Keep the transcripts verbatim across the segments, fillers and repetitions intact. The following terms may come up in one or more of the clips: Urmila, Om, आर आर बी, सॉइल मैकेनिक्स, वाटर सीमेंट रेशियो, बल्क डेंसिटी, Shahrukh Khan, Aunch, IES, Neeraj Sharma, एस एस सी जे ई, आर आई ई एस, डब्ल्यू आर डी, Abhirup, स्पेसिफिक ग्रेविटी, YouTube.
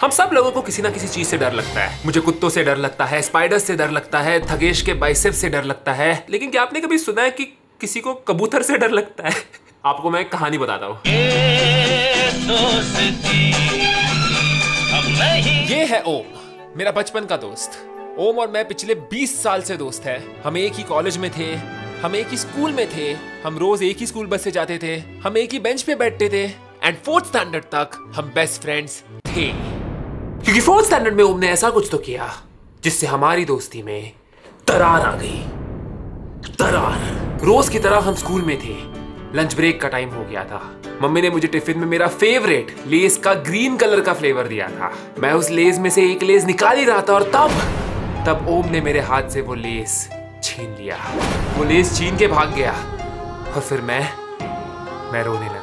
हम सब लोगों को किसी ना किसी चीज से डर लगता है। मुझे कुत्तों से डर लगता है, स्पाइडर्स से डर लगता है, थगेश के बाइसेप्स से डर लगता है। लेकिन क्या आपने कभी सुना है कि किसी को कबूतर से डर लगता है? आपको मैं एक कहानी बताता हूँ। ये है ओम, मेरा बचपन का दोस्त। ओम और मैं पिछले बीस साल से दोस्त है। हम एक ही कॉलेज में थे, हम एक ही स्कूल में थे, हम रोज एक ही स्कूल बस से जाते थे, हम एक ही बेंच पे बैठते थे एंड फोर्थ स्टैंडर्ड तक हम बेस्ट फ्रेंड्स थे। क्योंकि फोर्थ स्टैंडर्ड में ओम ने ऐसा कुछ तो किया जिससे हमारी दोस्ती में दरार आ गई। दरार। रोज की तरह हम स्कूल में थे, लंच ब्रेक का टाइम हो गया था। मम्मी ने मुझे टिफिन में मेरा फेवरेट लेस का ग्रीन कलर का फ्लेवर दिया था। मैं उस लेस में से एक लेस निकाल ही रहा था और तब तब ओम ने मेरे हाथ से वो लेस छीन लिया। वो लेस छीन के भाग गया और फिर मैं मैं रोने लगा।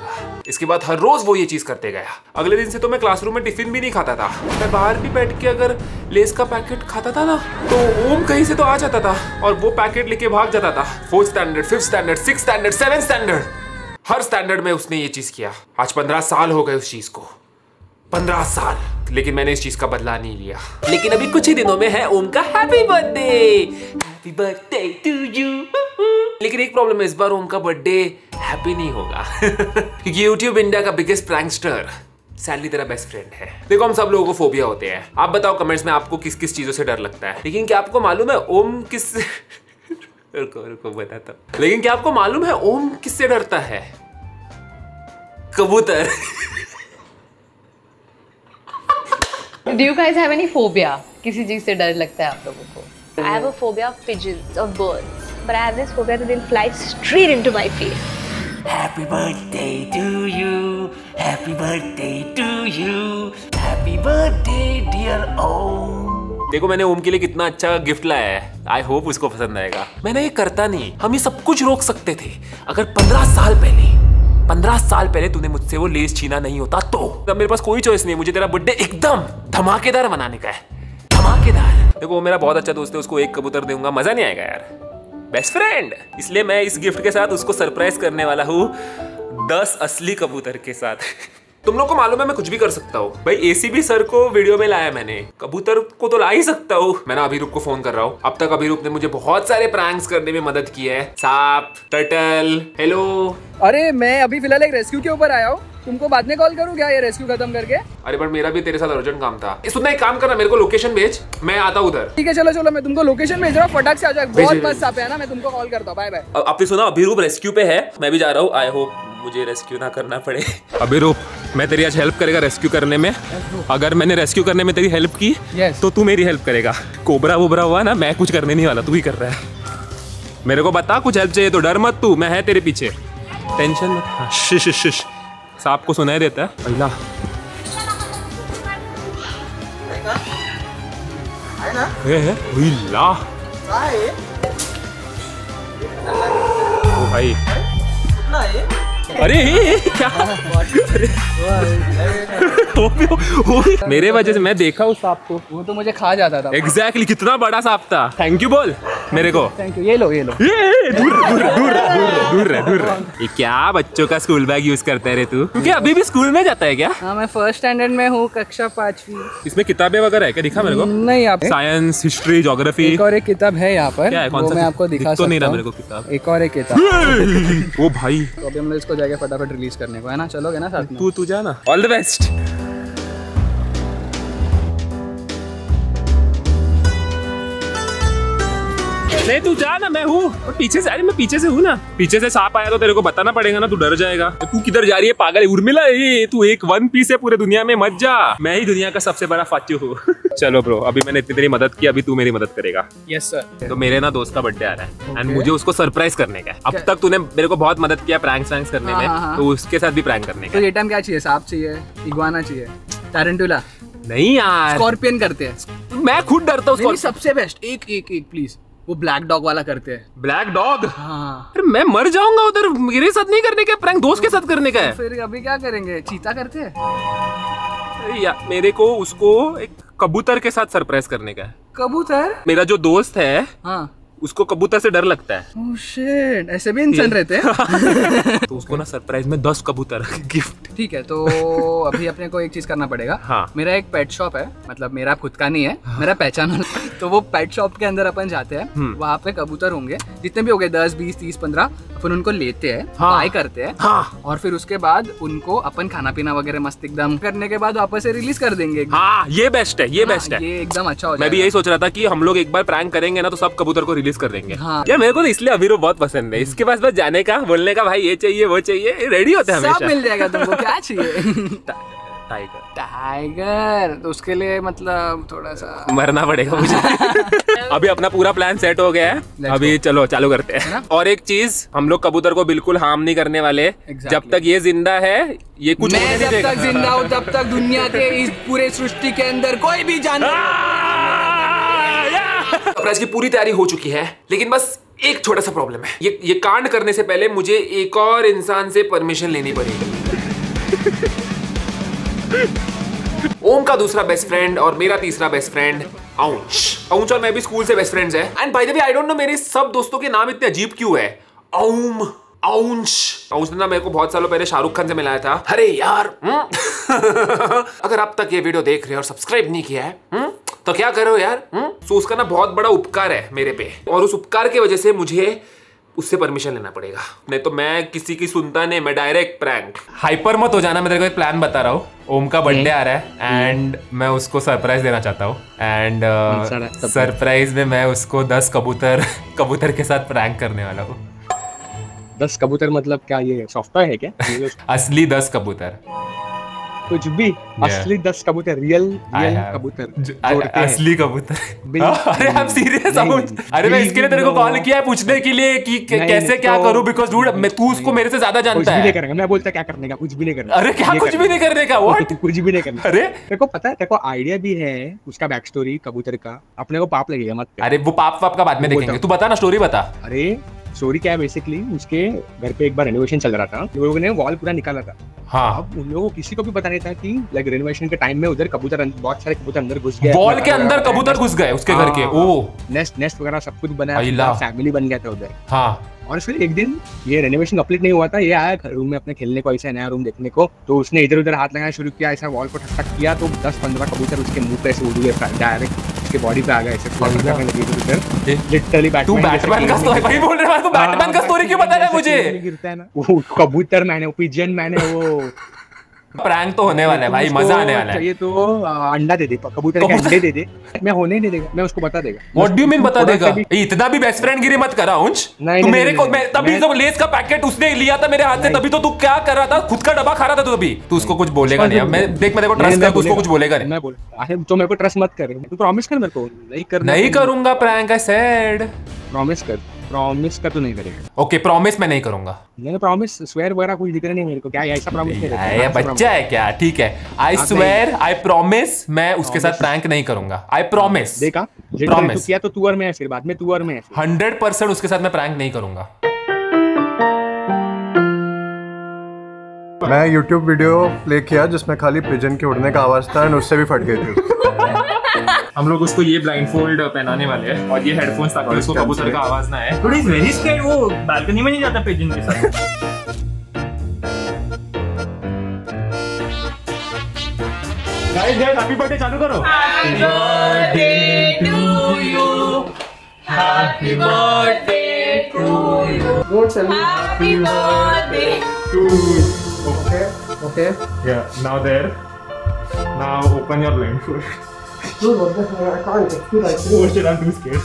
इसके बाद हर रोज वो ये चीज करते गया। अगले दिन से तो मैं क्लासरूम में टिफिन भी नहीं खाता था। मैं बाहर भी बैठ के अगर लेस का पैकेट खाता था ना तो ओम कहीं से तो आ जाता था और वो पैकेट लेके भाग जाता था। Fourth standard, fifth standard, sixth standard, seventh standard, हर स्टैंडर्ड में उसने ये चीज किया। आज पंद्रह साल हो गए उस चीज को, पंद्रह साल। लेकिन मैंने इस चीज का बदला नहीं लिया। लेकिन अभी कुछ ही दिनों में है ओम का happy birthday. Happy birthday to you. लेकिन एक प्रॉब्लम है, इस बार ओम का बर्थडे हैप्पी नहीं होगा क्योंकि यूट्यूब इंडिया का बिगेस्ट प्रैंकस्टर सैडली तेरा बेस्ट फ्रेंड है। देखो, हम सब लोगों को फोबिया होते हैं। आप बताओ कमेंट्स में आपको किस किस चीजों से डर लगता है। लेकिन क्या आपको मालूम है ओम किस रुको रुको बताता हूं। लेकिन क्या आपको मालूम है ओम किससे डरता है? कबूतर। Do you guys have any phobia? किसी चीज से डर लगता है आप लोगों को? I have a phobia of pigeons, of birds, but I have this phobia that they'll fly straight into my face. Happy birthday to you, happy birthday to you, happy birthday dear Om. देखो, मैंने ओम के लिए कितना अच्छा gift लाया है। I hope उसको पसंद आएगा। मैंने ये करता नहीं, हम ये सब कुछ रोक सकते थे अगर पंद्रह साल पहले पंद्रह साल पहले तूने मुझसे वो लेस छीना नहीं होता तो। तब मेरे पास कोई चॉइस नहीं है, मुझे तेरा बर्थडे एकदम धमाकेदार मनाने का है। धमाकेदार। देखो, वो मेरा बहुत अच्छा दोस्त है, उसको एक कबूतर दूंगा, मजा नहीं आएगा यार। Best friend. इसलिए मैं इस गिफ्ट के साथ उसको सरप्राइज करने वाला हूँ दस असली कबूतर के साथ। तुम लोग को मालूम है मैं कुछ भी कर सकता हूँ। भाई एसीबी सर को वीडियो में लाया मैंने, कबूतर को तो ला ही सकता हूँ। मैं ना अभिरूप को फोन कर रहा हूँ। अब तक अभिरूप ने मुझे बहुत सारे प्रैंक्स करने में मदद की है। सांप, टर्टल, हेलो। अरे मैं अभी फिलहाल एक रेस्क्यू के ऊपर आया हूँ, तुमको बाद में कॉल करूँ क्या ये रेस्क्यू खत्म करके? अरे बट मेरा भी तेरे साथ अर्जेंट काम था। सुनना, एक काम करना, मेरे को लोकेशन भेज, मैं आता हूँ उधर। ठीक है, चलो चलो मैं तुमको लोकेशन भेज रहा हूँ, फटाक से आ जाओ। बहुत मस्त सांप है ना, मैं तुमको कॉल करता हूँ। Bye bye. आपने सुना, अभिरूप रेस्क्यू पे है, मैं भी जा रहा हूँ। आई होप मुझे रेस्क्यू ना करना पड़े। अभिरूप, मैं तेरी आज हेल्प करेगा रेस्क्यू करने में। अगर मैंने रेस्क्यू करने में तेरी हेल्प की yes. तो तू मेरी हेल्प करेगा। कोबरा वोबरा हुआ ना, मैं कुछ करने नहीं वाला, तू ही कर रहा है। मेरे को बता, कुछ हेल्प चाहिए तो डर मत, तू मैं है तेरे पीछे, टेंशन मत। शिश शिश, सांप को सुनाई देता है पहला। ओ भाई, अरे क्या वो भी, वो भी। मेरे वजह से मैं देखा उस सांप को, वो तो मुझे खा जाता था। एग्जैक्टली exactly, कितना बड़ा सांप था। थैंक यू बोल मेरे को। Thank you. ये लो ये लो। ये दूर दूर दूर दूर दूर। ये क्या बच्चों का स्कूल बैग यूज करता है रे तू? क्योंकि अभी भी स्कूल में जाता है क्या? हाँ, मैं फर्स्ट स्टैंडर्ड में हूँ, कक्षा पांचवी। इसमें किताबें वगैरह है क्या? दिखा मेरे को। नहीं, आप साइंस, हिस्ट्री, ज्योग्राफी और एक किताब है यहाँ पर, वो मैं आपको दिखा सकता हूँ। नहीं रहा मेरे को किताब, एक और एक किताब। वो भाई, अभी हम लोग इसको जाके फटाफट रिलीज करने को है ना, चलोगे ना साथ में? तू तू जा ना। All the best. नहीं तू जा ना, मैं हूँ पीछे से। अरे मैं पीछे से हूँ ना, पीछे से सांप आया तो तेरे को बताना पड़ेगा ना, तू डर जाएगा। तू किधर जा रही है पागल है उर्मिला? ये तू एक वन पीस है पूरे दुनिया में, मत जा। मैं ही दुनिया का सबसे बड़ा फातू हूँ। चलो ब्रो, अभी मैंने इतनी तेरी मदद की, अभी तू मेरी मदद करेगा। Yes sir. तो मेरे ना दोस्त का बर्थडे आ रहा है एंड मुझे उसको सरप्राइज करने का। अब तक तूने मेरे को बहुत मदद किया प्रैंक प्रैंक्स करने में, तो उसके साथ भी प्रैंक करने का। ये टाइम क्या चाहिए? सांप चाहिए, इग्वाना चाहिए, टारंटुला? नहीं यार, स्कॉर्पियन करते हैं, मैं खुद डरता हूँ। सबसे बेस्ट एक एक एक प्लीज, वो ब्लैक डॉग वाला करते हैं। Black dog? हाँ। अरे मैं मर जाऊंगा उधर। मेरे साथ नहीं करने का प्रैंक, दोस्त के साथ करने का है। फिर अभी क्या करेंगे? चीता करते हैं? अरे यार, मेरे को उसको एक कबूतर के साथ सरप्राइज करने का है। कबूतर? मेरा जो दोस्त है हाँ, उसको कबूतर से डर लगता है। oh shit, ऐसे भी इंसान रहते हैं। तो उसको ना सरप्राइज में दस कबूतर गिफ्ट। ठीक है, तो अभी अपने को एक चीज करना पड़ेगा। हाँ। मेरा एक पेट शॉप है, मतलब मेरा खुद का नहीं है। हाँ। मेरा पहचान वाला। तो वो पेट शॉप के अंदर अपन जाते हैं, वहाँ पे कबूतर होंगे जितने भी हो गए दस बीस तीस पंद्रह, अपन उनको लेते हैं, बाय करते हैं। हाँ। और फिर उसके बाद उनको अपन खाना पीना वगैरह मस्त एकदम करने के बाद वापस से रिलीज कर देंगे। हाँ, ये बेस्ट है, ये बेस्ट है, ये एकदम अच्छा हो जाएगा। मैं भी यही सोच रहा था कि हम लोग एक बार प्रैंक करेंगे ना तो सब कबूतर को रिलीज कर देंगे। हाँ। यार मेरे को इसलिए अभिरूप बहुत पसंद है, इसके पास बस जाने का, बोलने का भाई ये चाहिए वो चाहिए, रेडी होता है हमेशा। सब मिल जाएगा तुमको, क्या चाहिए? टाइगर। टाइगर तो उसके लिए मतलब थोड़ा सा मरना पड़ेगा मुझे। अभी अपना पूरा प्लान सेट हो गया है, अभी चलो चालू करते हैं। है, और एक चीज, हम लोग कबूतर को बिल्कुल हार्म नहीं करने वाले। exactly. जब तक ये जिंदा है, ये कुछ मैं जब तक जिंदा हूँ तब तक दुनिया के इस पूरे सृष्टि के अंदर कोई भी जानवर। अपराज की पूरी तैयारी हो चुकी है, लेकिन बस एक छोटा सा प्रॉब्लम है। ये ये कांड करने से पहले मुझे एक और इंसान से परमिशन लेनी पड़ेगी। ओम का दूसरा बेस्ट फ्रेंड और मेरा तीसरा बेस्ट फ्रेंड आउंच। आउंच और मैं भी स्कूल से बेस्ट फ्रेंड्स हैं। And by the way, I don't know मेरे सब दोस्तों के नाम इतने अजीब क्यों है। ओम, आउंच। आउंच ने ना मेरे को बहुत सालों पहले शाहरुख खान से मिलाया था। अरे यार। अगर अब तक ये वीडियो देख रहे हो और सब्सक्राइब नहीं किया है हुँ? तो क्या करो यार। सो उसका ना बहुत बड़ा उपकार है मेरे पे, और उस उपकार की वजह से मुझे उससे परमिशन लेना पड़ेगा, नहीं तो मैं किसी की सुनता नहीं। मैं डायरेक्ट प्रैंक। हाइपर मत हो जाना, मैं तेरे को एक प्लान बता रहा हूँ। ओम का बर्थडे आ रहा है एंड मैं उसको सरप्राइज देना चाहता हूँ। एंड सरप्राइज में मैं उसको दस कबूतर कबूतर के साथ प्रैंक करने वाला हूँ। दस कबूतर मतलब क्या ये सॉफ्टवेयर है क्या? असली दस कबूतर, कुछ भी। yeah. असली दस कबूतर, रियल रियल कबूतर, असली कबूतर। अरे आप सीरियस? अरे मैं इसके लिए तेरे को कॉल किया है पूछने के लिए कि कैसे क्या करूं, बिकॉज़ डूड मैं तू उसको मेरे से ज़्यादा जानता है। कुछ भी नहीं करेंगे, मैं बोलता क्या करने का, कुछ भी नहीं करना। अरे क्या कुछ भी नहीं करने का? व्हाट? कुछ भी नहीं करना। अरे तेरे को पता है, तेरे को आईडिया भी है उसका बैक स्टोरी कबूतर का, अपने को पाप लगेगा मत। अरे वो पाप वाप का बाद में देखेंगे, तू बता ना स्टोरी बता। अरे स्टोरी क्या है, बेसिकली उसके घर पे एक बार रेनोवेशन चल रहा था, लोगों ने वॉल पूरा निकाला था। हाँ। अब उन लोगों को किसी को भी पता नहीं था कि लाइक रेनोवेशन के टाइम में उधर कबूतर, बहुत सारे कबूतर अंदर घुस गए, वॉल के अंदर कबूतर घुस गए उसके घर के। ओह, नेस्ट नेस्ट वगैरह सब कुछ बनाया, फैमिली बन गया था उधर। हाँ। और फिर एक दिन ये रेनोवेशन कंप्लीट नहीं हुआ था, ये आया रूम में अपने खेलने को, ऐसा नया रूम देखने को, तो उसने इधर उधर हाथ लगाना शुरू किया, ऐसा वॉल को ठक ठक किया, तो दस पंद्रह कबूतर उसके मुंह पे ऐसे उड़ गए डायरेक्ट, उसके बॉडी पे आ गए ऐसे। लिटरली बैटमैन का स्टोरी भाई बोल रहा है, तो बैटमैन का स्टोरी क्यों बता रहा है मुझे? गिरता है ना वो कबूतर, मैंने वो पिजन, मैंने वो प्रैंक तो होने वाला है भाई, मजा आने वाला है। ये तो अंडा दे दे, कबूतर के अंडे दे दे। मैं होने नहीं देगा, मैं उसको बता देगा। व्हाट डू यू मीन बता देगा? इतना भी बेस्ट फ्रेंड गिरी मत करा आउंच। नहीं, नहीं, मेरे को मैं तभी जब लेस का पैकेट उसने लिया था मेरे हाथ से, तभी तो तू क्या कर रहा था? खुद का डब्बा खा रहा था तू, तभी तू उसको कुछ बोलेगा नहीं। अब मैं देख, मैं देखो ट्रस्ट कर, उसको कुछ बोलेगा नहीं। मैं बोल अरे तो मेरे को ट्रस्ट मत कर, तू प्रॉमिस कर मेरे को नहीं कर। नहीं करूंगा प्रैंक, आई सेड प्रॉमिस कर। प्रॉमिस का तो नहीं करेगा। ओके, प्रॉमिस मैं नहीं करूंगा। नहीं प्रॉमिस, स्वेयर वगैरह कुछ दिख रहा नहीं मेरे को, क्या ऐसा प्रॉमिस नहीं करता है बच्चा है क्या? ठीक है, आई स्वेयर, आई प्रॉमिस, मैं उसके साथ प्रैंक नहीं करूंगा। I promise. देखा, प्रॉमिस किया तो तू और मैं, फिर बाद में तू और मैं। हंड्रेड परसेंट उसके साथ मैं प्रैंक नहीं करूंगा। मैं YouTube वीडियो प्ले किया जिसमें खाली पिजन के उड़ने का आवाज था, और उससे भी फट गई थी। हम लोग उसको ये ब्लाइंडफोल्ड पहनाने वाले हैं और ये हेडफोन्स ताकि उसको कबूतर का आवाज ना आए। थोड़ी वेरी स्केर्ड, वो बालकनी में नहीं जाता पिजन के साथ। गाइस गाइस हैप्पी बर्थडे चालू करो। Happy birthday to you, happy birthday to you, happy birthday to you. Okay okay, yeah now there, now open your blindfold. Dude, what the hell? I can't get through that. Oh shit, I'm too scared.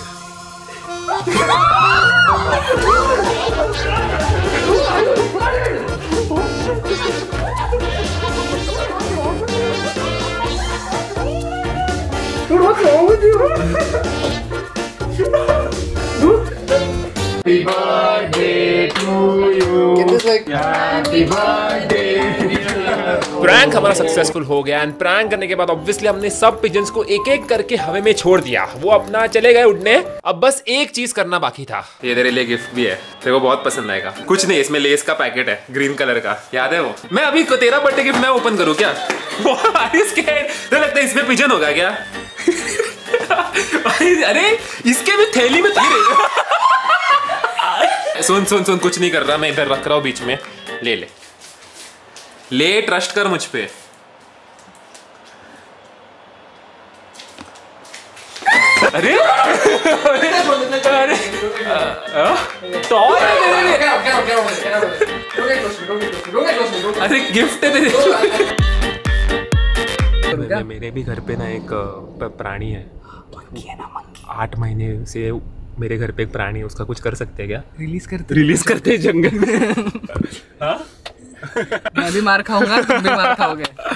Dude, what's wrong with you? Happy birthday to you. Get this like. Happy birthday. Prank हमारा successful हो गया, and prank करने के बाद obviously हमने सब pigeons को एक एक करके हवा में छोड़ दिया। वो अपना चले गए उड़ने, अब बस एक चीज करना बाकी था। ये तेरे लिए गिफ्ट भी है, तेरे को बहुत पसंद आएगा। कुछ नहीं, इसमें लेस का पैकेट है ग्रीन कलर का, याद है वो? मैं अभी तेरा बर्थडे गिफ्ट मैं ओपन करूँ क्या? तो लगता है इसमें पिजन होगा क्या? अरे इसके भी थैली में सुन सुन सुन कुछ नहीं कर रहा मैं, इधर रख रहा हूँ बीच में, ले ले ले, ट्रस्ट कर मुझ पे। अरे अरे टॉय है तेरे लिए, अरे गिफ्ट है तेरे। मेरे भी घर पे ना एक प्राणी है, आठ महीने से मेरे घर पे एक प्राणी है, उसका कुछ कर सकते हैं क्या? रिलीज करते रिलीज करते हैं जंगल में। मैं भी मार खाऊंगा, तुम भी मार खाओगे।